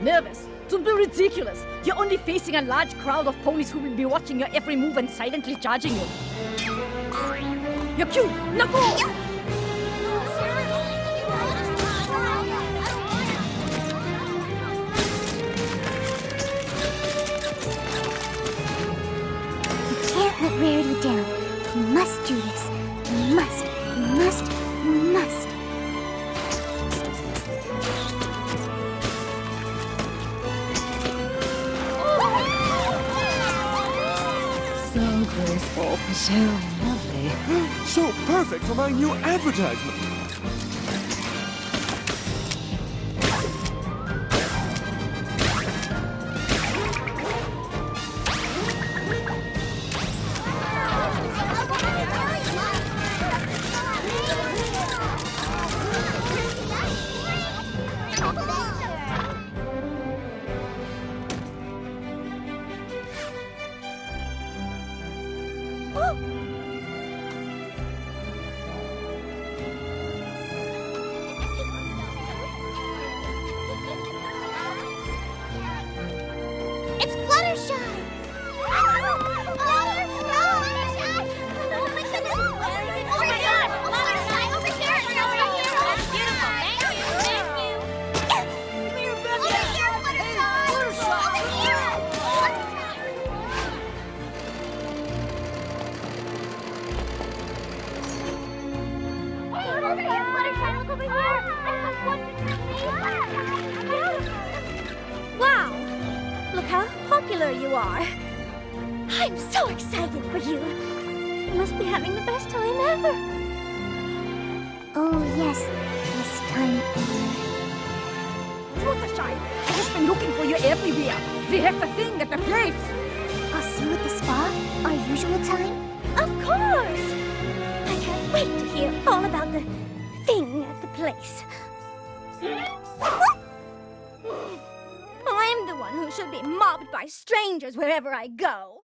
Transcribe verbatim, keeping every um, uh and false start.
Nervous? Don't be ridiculous. You're only facing a large crowd of ponies who will be watching your every move and silently judging you. You're cute. Now go! We can't let Rarity down. We must do this. We must. We must. We must. So graceful, so lovely, so perfect for my new advertisement. It's Fluttershy! Wow! Look how popular you are. I'm so excited for you. You must be having the best time ever. Oh, yes. Best time ever. Fluttershy, I have been looking for you everywhere. We have the thing at the place. I'll see you at the spa, our usual time. Of course! I can't wait to hear all about the thing at the place. I'm the one who should be mobbed by strangers wherever I go.